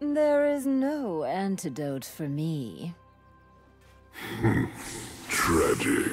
There is no antidote for me. Tragic.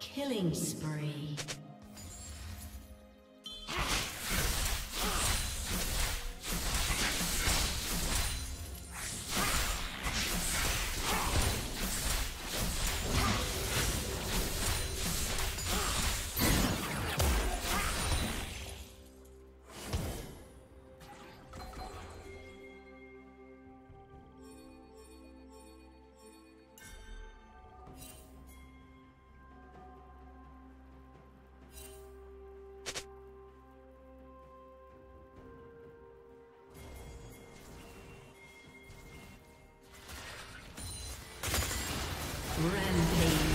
Killing spree. Rampage.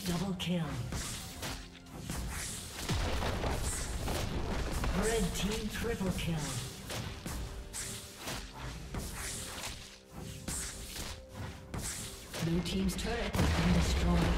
Double kill. Red team triple kill. Blue team's turret has been destroyed.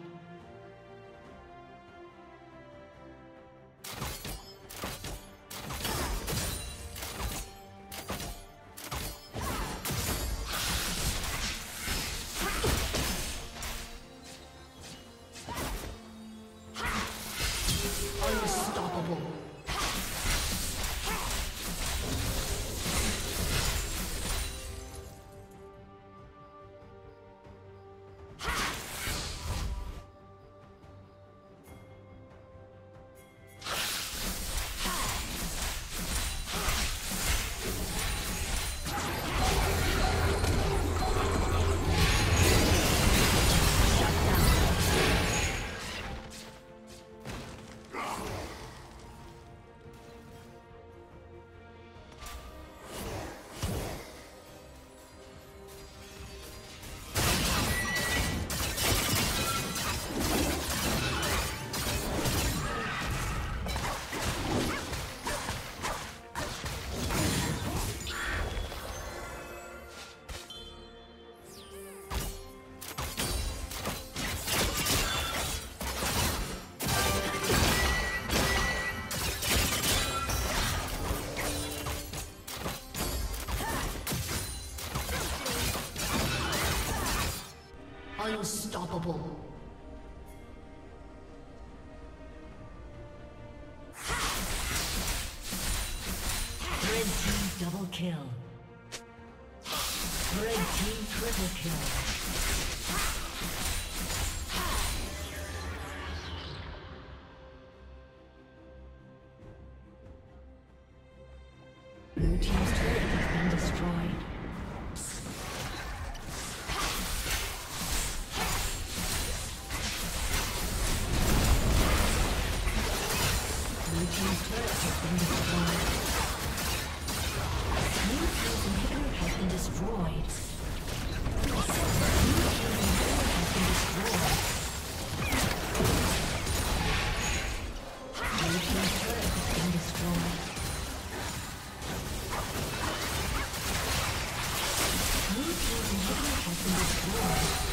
Unstoppable. Red team double kill. Red team triple kill. Has been destroyed.